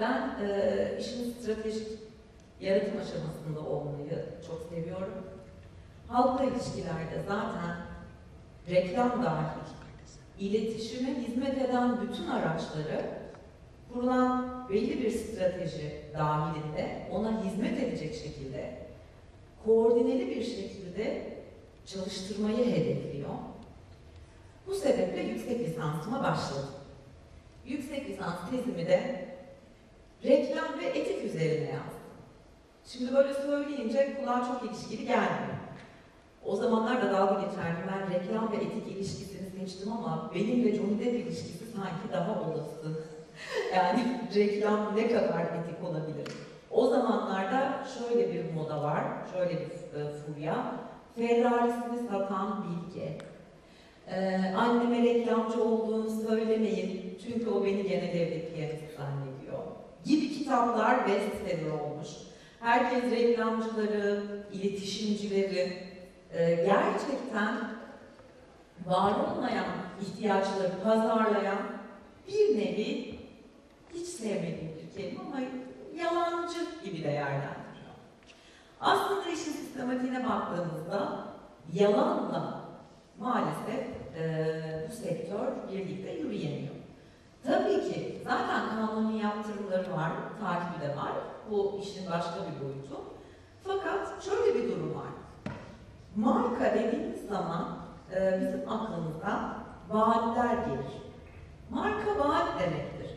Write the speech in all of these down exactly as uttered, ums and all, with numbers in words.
Ben e, işin stratejik yaratım aşamasında olmayı çok seviyorum. Halkla ilişkilerde zaten reklam dahil, iletişime hizmet eden bütün araçları kurulan belli bir strateji dahilinde ona hizmet edecek şekilde koordineli bir şekilde çalıştırmayı hedefliyor. Bu sebeple yüksek lisansıma başladım. Yüksek lisans tezimi de reklam ve etik üzerine yazdım. Şimdi böyle söyleyince kulağa çok ilişkili gelmiyor. O zamanlar da dalga geçerdim. Ben reklam ve etik ilişkisini seçtim ama benimle Cumhuriyet ilişkisi sanki daha olası. Yani reklam ne kadar etik olabilir? O zamanlarda şöyle bir moda var, şöyle bir e, furya. Ferrarisini satan Bilge. Ee, anneme reklamcı olduğunu söylemeyin çünkü o beni gene devlet piyasası zannediyor gibi kitaplar bestseller olmuş. Herkes reklamcıları, iletişimcileri e, gerçekten var olmayan ihtiyaçları pazarlayan bir nevi hiç sevmediğim bir kelime ama yalancı gibi değerlendiriyor. Aslında işin sistematiğine baktığımızda yalanla maalesef e, bu sektör birlikte yürüyemiyor. Tabii ki zaten kanuni yaptırımları var, takibi de var. Bu işin başka bir boyutu. Fakat şöyle bir durum var. Marka dediğimiz zaman e, bizim aklımıza vaatler gelir. Marka vaat demektir.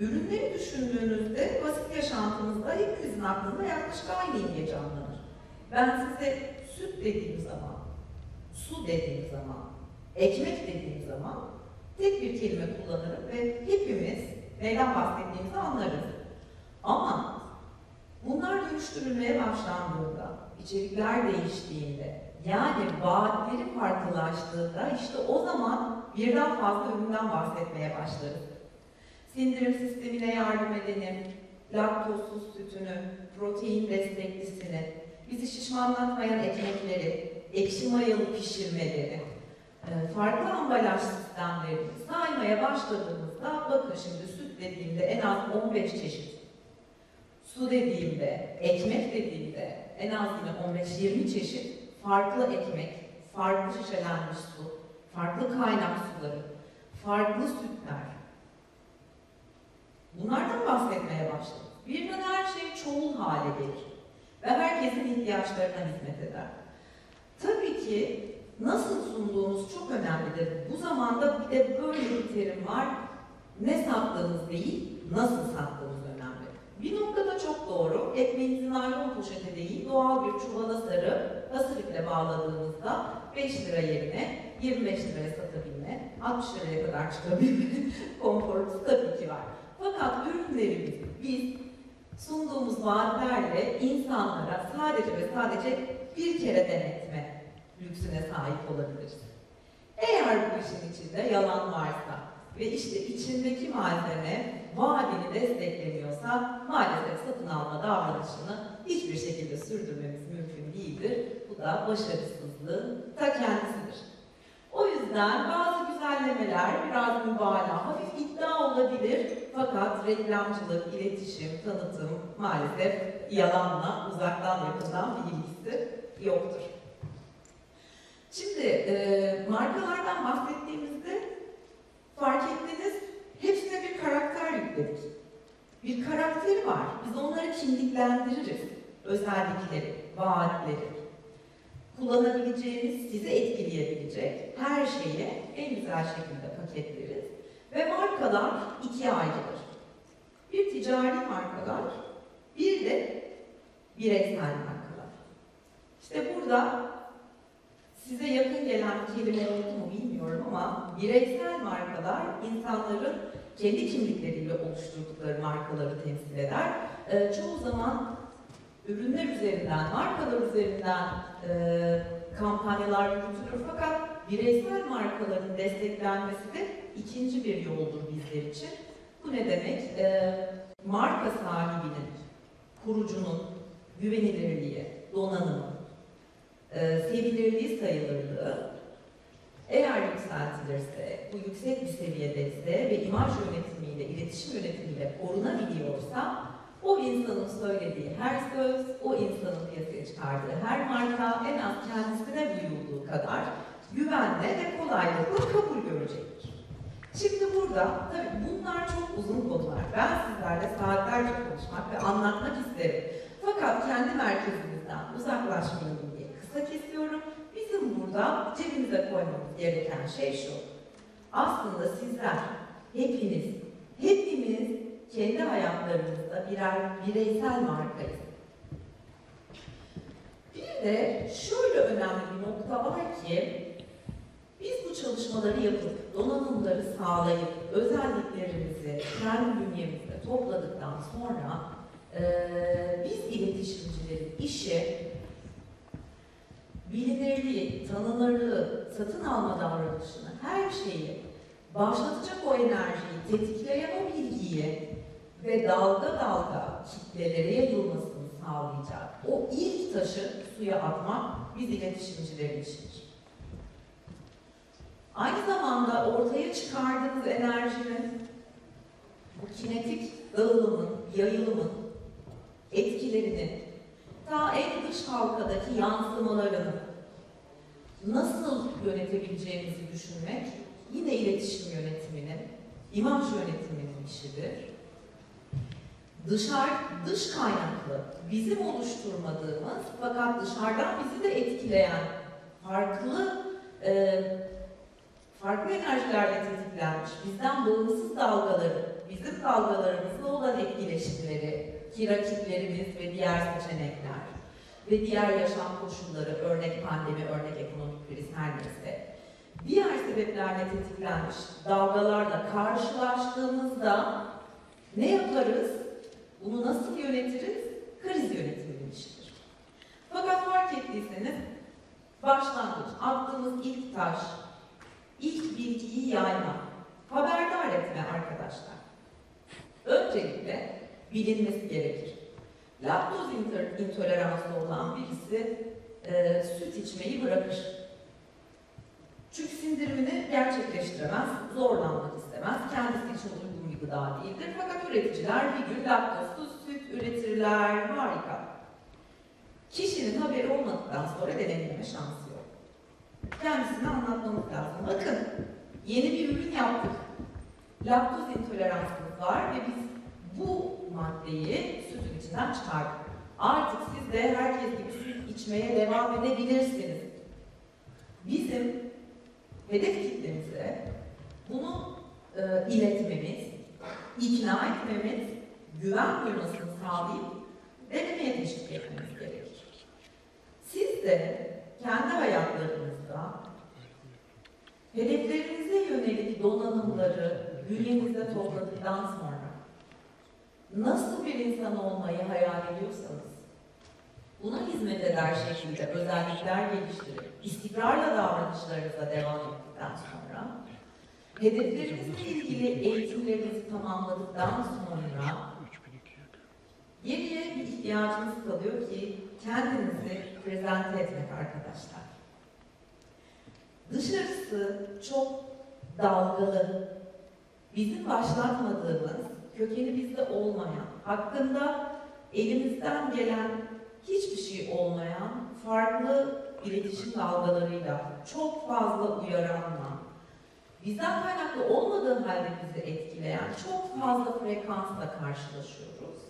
Ürünleri düşündüğünüzde basit yaşantınızda hepinizin aklında yaklaşık aynı imge canlanır. Ben size süt dediğim zaman, su dediğim zaman, ekmek dediğim zaman tek bir kelime kullanırım ve hepimiz neyden bahsettiğimizi anlarız. Ama bunlar dönüştürülmeye başlandığında, içerikler değiştiğinde, yani vaatleri farklılaştığında işte o zaman birden fazla üründen bahsetmeye başlarız. Sindirim sistemine yardım edeni, laktozsuz sütünü, protein desteklisini, bizi şişmanlatmayan ekmekleri, ekşi mayalı pişirmeleri, farklı ambalaj sistemleri saymaya başladığımızda bakın şimdi süt dediğimde en az on beş çeşit, su dediğimde, ekmek dediğimde en az yine on beş yirmi çeşit farklı ekmek, farklı şişelenmiş su, farklı kaynak suları, farklı sütler. Bunlardan bahsetmeye başladık. Birden her şey çoğul hale gelir ve herkesin ihtiyaçlarına hizmet eder. Tabii ki nasıl sunduğunuz çok önemlidir. Bu zamanda bir de böyle bir terim var. Ne sattığınız değil, nasıl sattığınız önemli. Bir noktada çok doğru. Ekmeğinizin naylon poşete değil, doğal bir çuvala sarı, asırıkla bağladığınızda beş lira yerine yirmi beş liraya satabilme, altmış liraya kadar çıkabilme konforu tabii ki var. Fakat ürünlerimiz biz sunduğumuz vaatlerle insanlara sadece ve sadece bir kere denetme lüksüne sahip olabiliriz. Eğer bu işin içinde yalan varsa ve işte içindeki malzeme vaadini desteklemiyorsa maalesef satın alma davranışını hiçbir şekilde sürdürmemiz mümkün değildir. Bu da başarısızlığın ta kendisidir. O yüzden bazı güzellemeler biraz mübalağa, hafif iddia olabilir fakat reklamcılık, iletişim, tanıtım maalesef yalanla uzaktan yakından bir ilgisi yoktur. Şimdi e, markalardan bahsettiğimizde fark ettiniz hepsine bir karakter yükledik. Bir karakteri var. Biz onları kimliklendiririz. Özellikleri, vaatleri, kullanabileceğiniz, sizi etkileyebilecek her şeyi en güzel şekilde paketleriz. Ve markalar ikiye ayrılır. Bir ticari markalar, bir de bireysel markalar. İşte burada size yakın gelen kelime oldu mu bilmiyorum ama bireysel markalar insanların kendi kimlikleriyle oluşturdukları markaları temsil eder. Ee, çoğu zaman ürünler üzerinden, markalar üzerinden e, kampanyalar yürütülür fakat bireysel markaların desteklenmesi de ikinci bir yoldur bizler için. Bu ne demek? E, marka sahibinin, kurucunun güvenilirliği, donanımı, Ee, sevilirliği, sayılırlığı Eğer yükseltilirse, bu yüksek bir seviyede ise ve imaj yönetimiyle, iletişim yönetimiyle korunabiliyorsa, o insanın söylediği her söz, o insanın piyasaya çıkardığı her marka en az kendisine duyulduğu kadar güvenle ve kolaylıkla kabul görecektir. Şimdi burada, tabii bunlar çok uzun konular. Ben sizlerle saatlerce konuşmak ve anlatmak isterim. Fakat kendi merkezimizden uzaklaşmayalım diye kısa kesiyorum. Bizim burada cebimize koymamız gereken şey şu. Aslında sizler, hepiniz, hepimiz kendi hayatlarımızda birer bireysel markayız. Bir de şöyle önemli bir nokta var ki, biz bu çalışmaları yapıp, donanımları sağlayıp, özelliklerimizi kendi bünyemizde topladıktan sonra e, biz iletişimcilerin işi bilinirliği, tanınırlığı, satın alma davranışını, her şeyi başlatacak o enerjiyi, tetikleyen o bilgiyi ve dalga dalga kitlelere yayılmasını sağlayacak o ilk taşı suya atmak biz iletişimcilerin işidir. Aynı zamanda ortaya çıkardığınız enerjinin, bu kinetik dağılımın, yayılımın etkilerini, ta en dış halkadaki yansımalarını nasıl yönetebileceğimizi düşünmek yine iletişim yönetiminin, imaj yönetiminin işidir. Dışarı, dış kaynaklı, bizim oluşturmadığımız fakat dışarıdan bizi de etkileyen farklı e, farklı enerjilerle tetiklenmiş, bizden bağımsız dalgaları, bizim dalgalarımızla olan etkileşimleri, ki rakiplerimiz ve diğer seçenekler ve diğer yaşam koşulları, örnek pandemi, örnek ekonomik kriz her neyse, diğer sebeplerle tetiklenmiş dalgalarla karşılaştığımızda ne yaparız, bunu nasıl yönetiriz? Kriz yönetiminin işidir. Fakat fark ettiyseniz, başlangıç, attığımız ilk taş, İlk bilgiyi yayma, haberdar etme arkadaşlar. Öncelikle bilinmesi gerekir. Laktoz intoleranslı olan birisi e, süt içmeyi bırakır. Çünkü sindirimini gerçekleştiremez, zorlanmak istemez, kendisi için uygun bir gıda değildir. Fakat üreticiler bir gün laktozsuz süt üretirler, harika. Kişinin haberi olmadıktan sonra deneyimleme şansı. Kendisini anlatmamız lazım. Bakın, yeni bir ürün yaptık. Laktoz intoleransımız var ve biz bu maddeyi sütün içinden çıkardık. Artık siz de herkes gibi süt içmeye devam edebilirsiniz. Bizim hedef kitlemize bunu e, iletmemiz, ikna etmemiz, güven duymasını sağlayıp denemeye teşvik etmemiz gerekir. Siz de kendi hayatlarınızda hedeflerinize yönelik donanımları bünyenizde topladıktan sonra nasıl bir insan olmayı hayal ediyorsanız buna hizmet eder şekilde özellikler geliştirip istikrarla davranışlarınıza devam ettikten sonra hedeflerinizle ilgili eğitimlerinizi tamamladıktan sonra geriye bir ihtiyacınız kalıyor ki kendinizi prezente etmek arkadaşlar. Dışarısı çok dalgalı, bizim başlatmadığımız, kökeni bizde olmayan, hakkında elimizden gelen hiçbir şey olmayan farklı iletişim dalgalarıyla çok fazla uyaranla, bizden kaynaklı olmadığı halde bizi etkileyen çok fazla frekansla karşılaşıyoruz.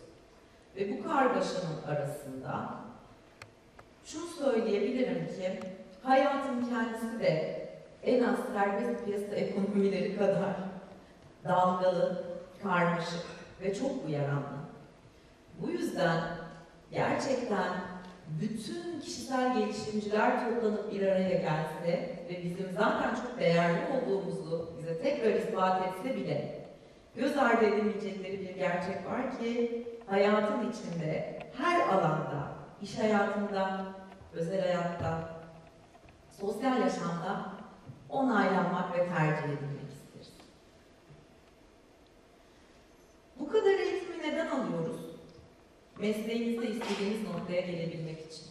Ve bu kargaşanın arasında şunu söyleyebilirim ki hayatın kendisi de en az serbest piyasa ekonomileri kadar dalgalı, karmaşık ve çok uyaranlı. Bu yüzden gerçekten bütün kişisel gelişimciler toplanıp bir araya gelse ve bizim zaten çok değerli olduğumuzu bize tekrar ispat etse bile göz ardı edemeyecekleri bir gerçek var ki hayatın içinde, her alanda, iş hayatında, özel hayatta, sosyal yaşamda onaylanmak ve tercih edilmek isteriz. Bu kadar eğitimi neden alıyoruz? Mesleğimizde istediğimiz noktaya gelebilmek için.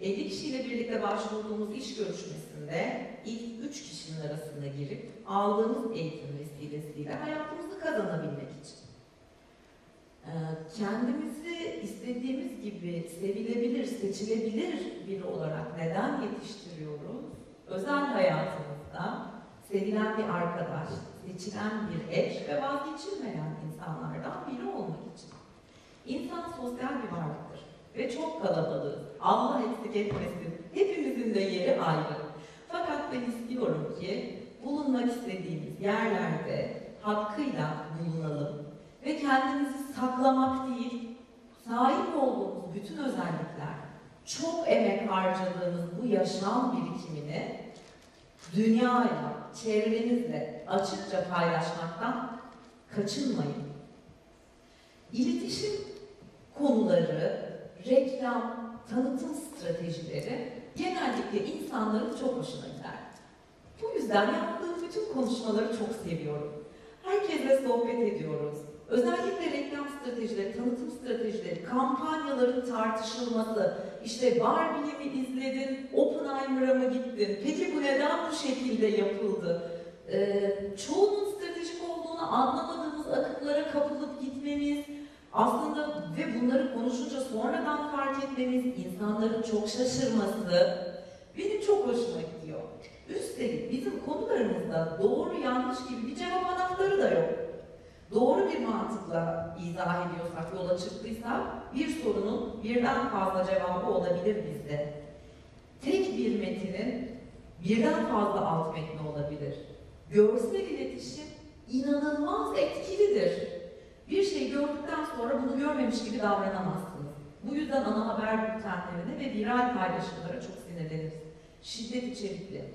elli kişiyle birlikte başvurduğumuz iş görüşmesinde ilk üç kişinin arasında girip aldığımız eğitim vesilesiyle hayatımızı kazanabilmek için. Kendimizi istediğimiz gibi sevilebilir, seçilebilir biri olarak neden yetiştiriyoruz? Özel hayatımızda sevilen bir arkadaş, seçilen bir eş ve vazgeçilmeyen insanlardan biri olmak için. İnsan sosyal bir varlıktır ve çok kalabalığız. Allah eksik etmesin, hepimizin de yeri ayrı. Fakat ben istiyorum ki bulunmak istediğimiz yerlerde hakkıyla bulunalım ve kendimizi saklamak değil, sahip olduğumuz bütün özellikler, çok emek harcadığımız bu yaşam birikimini dünyayla, çevrenizle açıkça paylaşmaktan kaçınmayın. İletişim konuları, reklam, tanıtım stratejileri genellikle insanların çok hoşuna gider. Bu yüzden yaptığım bütün konuşmaları çok seviyorum. Herkesle sohbet ediyoruz. Özellikle reklam stratejileri, tanıtım stratejileri, kampanyaların tartışılması, işte Barbie'yi mi izledin, Oppenheimer'a mı gittin, peki bu neden bu şekilde yapıldı? Ee, çoğunun stratejik olduğunu anlamadığımız akımlara kapılıp gitmemiz, aslında ve bunları konuşunca sonradan fark etmemiz, insanların çok şaşırması benim çok hoşuma gidiyor. Üstelik bizim konularımızda doğru yanlış gibi bir cevap anahtarı da yok. Doğru bir mantıkla izah ediyorsak, yola çıktıysak bir sorunun birden fazla cevabı olabilir bizde. Tek bir metinin birden fazla alt metni olabilir. Görsel iletişim inanılmaz etkilidir. Bir şey gördükten sonra bunu görmemiş gibi davranamazsınız. Bu yüzden ana haber bültenlerine ve viral paylaşımlara çok sinirleniriz. Şiddet içerikli,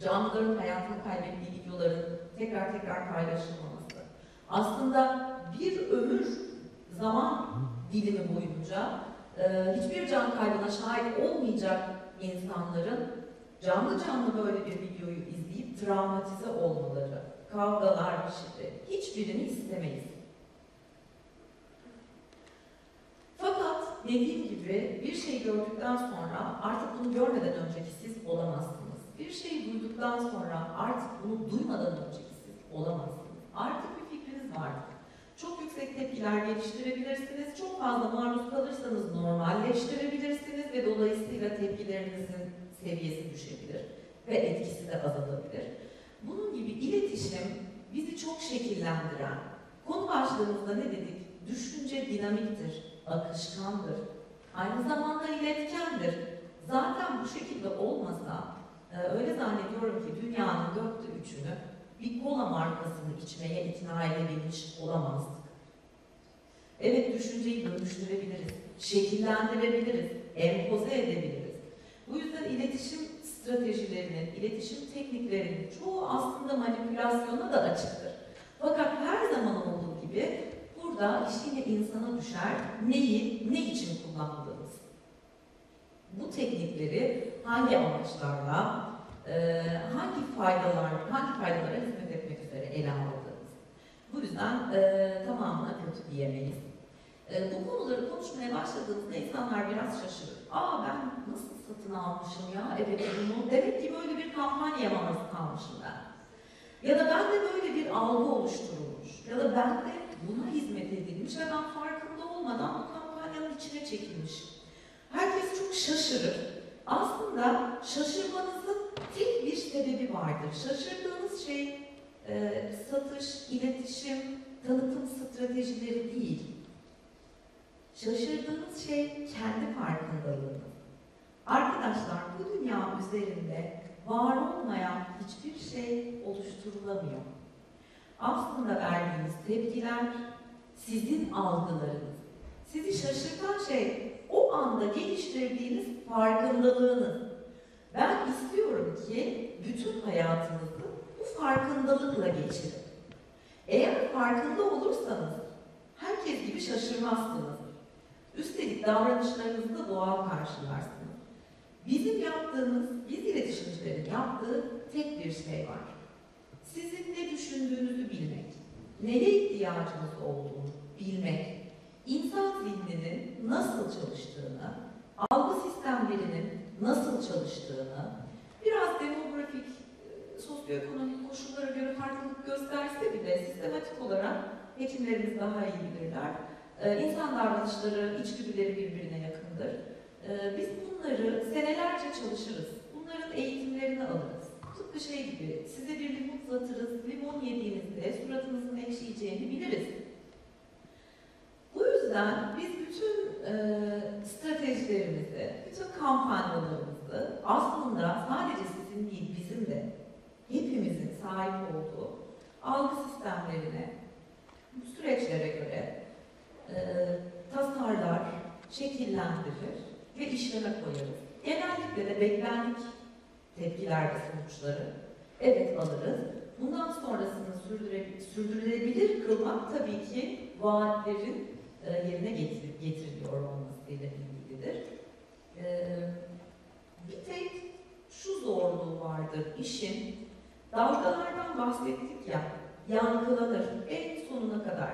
canlıların hayatını kaybettiği videoların tekrar tekrar paylaşılmaması. Aslında bir ömür zaman dilimi boyunca e, hiçbir can kaybına şahit olmayacak insanların canlı canlı böyle bir videoyu izleyip travmatize olmaları, kavgalar, şiddet, hiçbirini istemeyiz. Fakat dediğim gibi bir şey gördükten sonra artık bunu görmeden önceki siz olamazsınız. Bir şey duyduktan sonra artık bunu duymadan önceki siz olamazsınız. Artık vardır. Çok yüksek tepkiler geliştirebilirsiniz, çok fazla maruz kalırsanız normalleştirebilirsiniz ve dolayısıyla tepkilerinizin seviyesi düşebilir ve etkisi de azalabilir. Bunun gibi iletişim bizi çok şekillendiren, konu başlığımızda ne dedik? Düşünce dinamiktir, akışkandır, aynı zamanda iletkendir. Zaten bu şekilde olmasa, öyle zannediyorum ki dünyanın dörtte üçünü bir kola markasını içmeye ikna edebilmiş olamazdık. Evet, düşünceyi dönüştürebiliriz, şekillendirebiliriz, empoze edebiliriz. Bu yüzden iletişim stratejilerinin, iletişim tekniklerinin çoğu aslında manipülasyona da açıktır. Fakat her zaman olduğu gibi burada iş yine insana düşer, neyi, ne için kullandığımız. Bu teknikleri hangi amaçlarla, Ee, hangi faydalar, hangi faydalara hizmet etmek üzere ele aldınız? Bu yüzden e, tamamına kötü diyemeyiz. E, bu konuları konuşmaya başladığımızda insanlar biraz şaşırır. Aa, ben nasıl satın almışım ya? Evet, bunu demek ki böyle bir kampanya maruz kalmışım ben. Ya da bende böyle bir algı oluşturulmuş. Ya da bende buna hizmet edilmiş ve ben farkında olmadan bu kampanyanın içine çekilmişim. Herkes çok şaşırır. Aslında şaşırmanızın tek bir sebebi vardır. Şaşırdığınız şey e, satış, iletişim, tanıtım stratejileri değil. Şaşırdığınız şey kendi farkındalığınız. Arkadaşlar, bu dünya üzerinde var olmayan hiçbir şey oluşturulamıyor. Aslında verdiğiniz tepkiler sizin algılarınız. Sizi şaşırtan şey o anda geliştirdiğiniz farkındalığınız. Ben istiyorum ki bütün hayatınızı bu farkındalıkla geçirin. Eğer farkında olursanız herkes gibi şaşırmazsınız. Üstelik davranışlarınızı da doğal karşılarsınız. Bizim yaptığımız, biz iletişimcilerin yaptığı tek bir şey var. Sizin ne düşündüğünüzü bilmek, neye ihtiyacınız olduğunu bilmek, İnsan zihninin nasıl çalıştığını, algı sistemlerinin nasıl çalıştığını, biraz demografi sosyoekonomik koşullara göre farklılık gösterse bile sistematik olarak hekimlerimiz daha iyi bilirler. Ee, insan davranışları, içgüdüleri birbirine yakındır. Ee, biz bunları senelerce çalışırız. Bunların eğitimlerini alırız. Tıpkı şey gibi, size bir limon uzatırız, limon yediğinizde suratınızın ekşiyeceğini biliriz. Bu yüzden biz bütün e, stratejilerimizi, bütün kampanyalarımızı aslında sadece sizin değil, bizim de hepimizin sahip olduğu algı sistemlerine, bu süreçlere göre e, tasarlar, şekillendirir ve işleme koyarız. Genellikle de beklendik tepkiler ve sonuçları evet alırız. Bundan sonrasını sürdüre, sürdürülebilir kılmak tabii ki vaatlerin e, yerine getirip, getiriliyor olmasıyla ilgilidir. E, bir tek şu zorluğu vardır işin, dalgalardan bahsettik ya, yankılanır en sonuna kadar.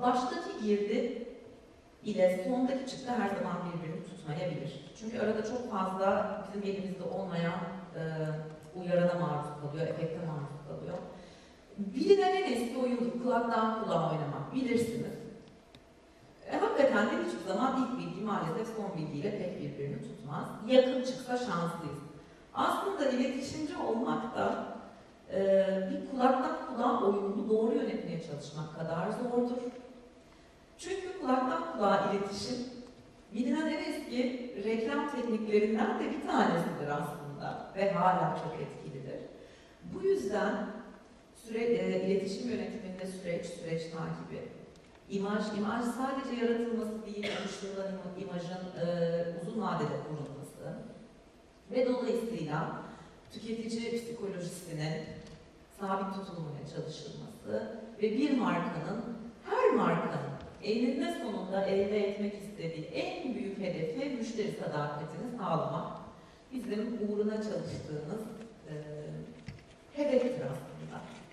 Baştaki girdi ile sondaki çıktı her zaman birbirini tutmayabilir. Çünkü arada çok fazla bizim elimizde olmayan e, uyarana maruz kalıyor, efekte maruz kalıyor. Bilinen en eski oyundur, kulaktan kulağa oynamak, bilirsiniz. E, hakikaten de hiçbir zaman ilk bilgi maalesef son bilgiyle pek birbirini tutmaz. Yakın çıksa şanslıyız. Aslında iletişimci olmak da e, bir kulaktan kulağa oyununu doğru yönetmeye çalışmak kadar zordur. Çünkü kulaktan kulağa iletişim, bilinen en eski reklam tekniklerinden de bir tanesidir aslında ve hala çok etkilidir. Bu yüzden süre, e, iletişim yönetiminde süreç, süreç takibi, imaj, imaj sadece yaratılması değil, oluşturulan imajın e, uzun vadede kurulması ve dolayısıyla tüketici psikolojisinin sabit tutulmaya çalışılması ve bir markanın, her markanın eninde sonunda elde etmek istediği en büyük hedefi müşteri sadakatini sağlamak. Bizim uğruna çalıştığımız e, hedeftir aslında.